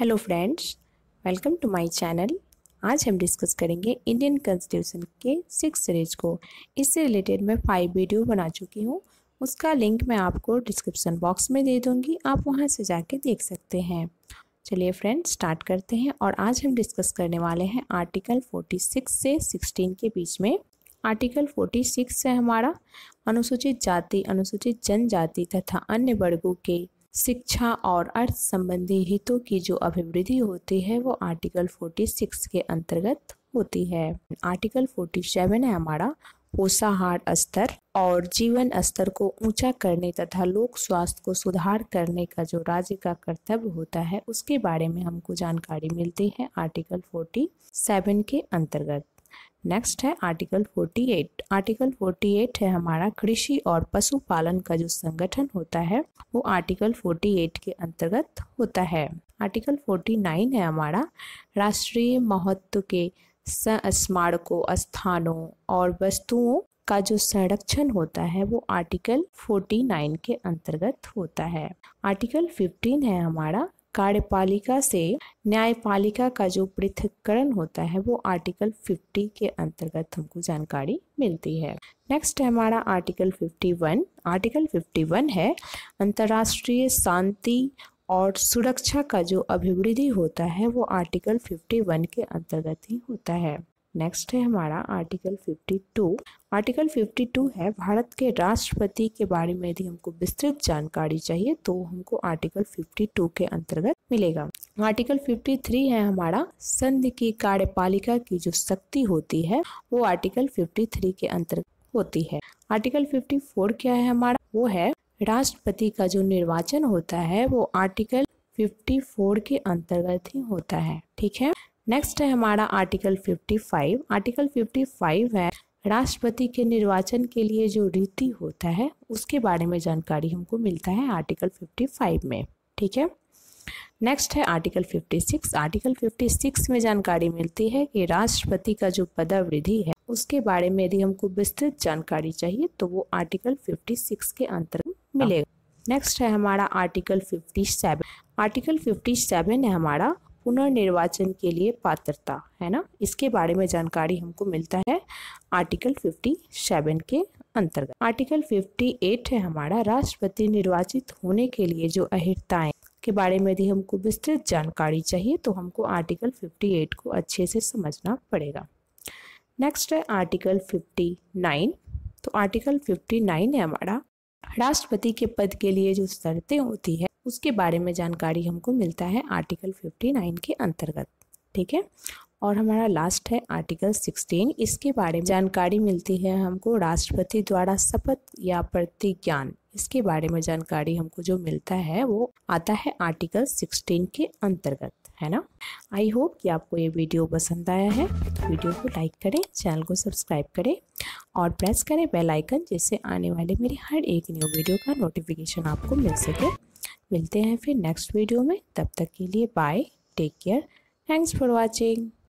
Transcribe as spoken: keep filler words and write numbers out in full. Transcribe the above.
Hello friends, welcome to my channel. आज हम discuss करेंगे इंडियन कॉन्स्टिट्यूशन के सिक्स सीरीज को। इससे रिलेटेड मैं फाइव वीडियो बना चुकी हूँ, उसका लिंक मैं आपको डिस्क्रिप्शन बॉक्स में दे दूँगी, आप वहाँ से जाके देख सकते हैं। चलिए फ्रेंड्स स्टार्ट करते हैं। और आज हम डिस्कस करने वाले हैं आर्टिकल फोर्टी सिक्स से सिक्सटीन के बीच में। आर्टिकल फोर्टी सिक्स है हमारा अनुसूचित जाति, अनुसूचित जनजाति तथा अन्य वर्गों के शिक्षा और अर्थ संबंधी हितों की जो अभिवृद्धि होती है वो आर्टिकल फोर्टी सिक्स के अंतर्गत होती है। आर्टिकल फोर्टी सेवन है हमारा पोषाहार स्तर और जीवन स्तर को ऊंचा करने तथा लोक स्वास्थ्य को सुधार करने का जो राज्य का कर्तव्य होता है उसके बारे में हमको जानकारी मिलती है आर्टिकल फोर्टी सेवन के अंतर्गत। नेक्स्ट है article forty eight. Article forty eight है हमारा कृषि और पशुपालन का जो संगठन होता है वो आर्टिकल फोर्टी एट के अंतर्गत होता है। आर्टिकल फोर्टी नाइन है हमारा राष्ट्रीय महत्व के स्मारकों, स्थानों और वस्तुओं का जो संरक्षण होता है वो आर्टिकल फोर्टी नाइन के अंतर्गत होता है। आर्टिकल फिफ्टीन है हमारा कार्यपालिका से न्यायपालिका का जो पृथक्करण होता है वो आर्टिकल फिफ्टी के अंतर्गत हमको जानकारी मिलती है। नेक्स्ट है हमारा article fifty one. Article fifty one है अंतर्राष्ट्रीय शांति और सुरक्षा का जो अभिवृद्धि होता है वो आर्टिकल फिफ्टी वन के अंतर्गत ही होता है। नेक्स्ट है हमारा article fifty two. Article fifty two है भारत के राष्ट्रपति के बारे में यदि हमको विस्तृत जानकारी चाहिए तो हमको आर्टिकल फिफ्टी टू के अंतर्गत मिलेगा। आर्टिकल फिफ्टी थ्री है हमारा संघ की कार्यपालिका की जो शक्ति होती है वो आर्टिकल फिफ्टी थ्री के अंतर्गत होती है। आर्टिकल फिफ्टी फोर क्या है हमारा, वो है राष्ट्रपति का जो निर्वाचन होता है वो आर्टिकल फिफ्टी फोर के अंतर्गत ही होता है, ठीक है। नेक्स्ट है हमारा article fifty five. Article fifty five है राष्ट्रपति के निर्वाचन के लिए जो रीति होता है उसके बारे में जानकारी हमको मिलता है आर्टिकल फिफ्टी फाइव में, ठीक है। नेक्स्ट है article fifty six. Article fifty six में जानकारी मिलती है कि राष्ट्रपति का जो पदावधि है उसके बारे में यदि हमको विस्तृत जानकारी चाहिए तो वो आर्टिकल फिफ्टी सिक्स के अंतर्गत मिलेगा। नेक्स्ट है हमारा article fifty seven. Article fifty seven है हमारा पुनर्निर्वाचन के लिए पात्रता, है ना, इसके बारे में जानकारी हमको मिलता है आर्टिकल फिफ्टी सेवन के अंतर्गत। आर्टिकल फिफ्टी एट है हमारा राष्ट्रपति निर्वाचित होने के लिए जो अहर्ताएं के बारे में यदि हमको विस्तृत जानकारी चाहिए तो हमको आर्टिकल फिफ्टी एट को अच्छे से समझना पड़ेगा। नेक्स्ट है आर्टिकल फिफ्टी नाइन। तो आर्टिकल फिफ्टी नाइन है हमारा राष्ट्रपति के पद के लिए जो शर्तें होती है उसके बारे में जानकारी हमको मिलता है आर्टिकल फिफ्टी नाइन के अंतर्गत, ठीक है। और हमारा लास्ट है आर्टिकल सिक्सटीन। इसके बारे में जानकारी मिलती है हमको राष्ट्रपति द्वारा शपथ या प्रतिज्ञान, इसके बारे में जानकारी हमको जो मिलता है वो आता है आर्टिकल सिक्सटीन के अंतर्गत, है ना। आई होप कि आपको ये वीडियो पसंद आया है। तो वीडियो को लाइक करें, चैनल को सब्सक्राइब करें और प्रेस करें बेल आइकन, जिससे आने वाले मेरे हर एक न्यू वीडियो का नोटिफिकेशन आपको मिल सके। मिलते हैं फिर नेक्स्ट वीडियो में, तब तक के लिए bye, take care, thanks for watching.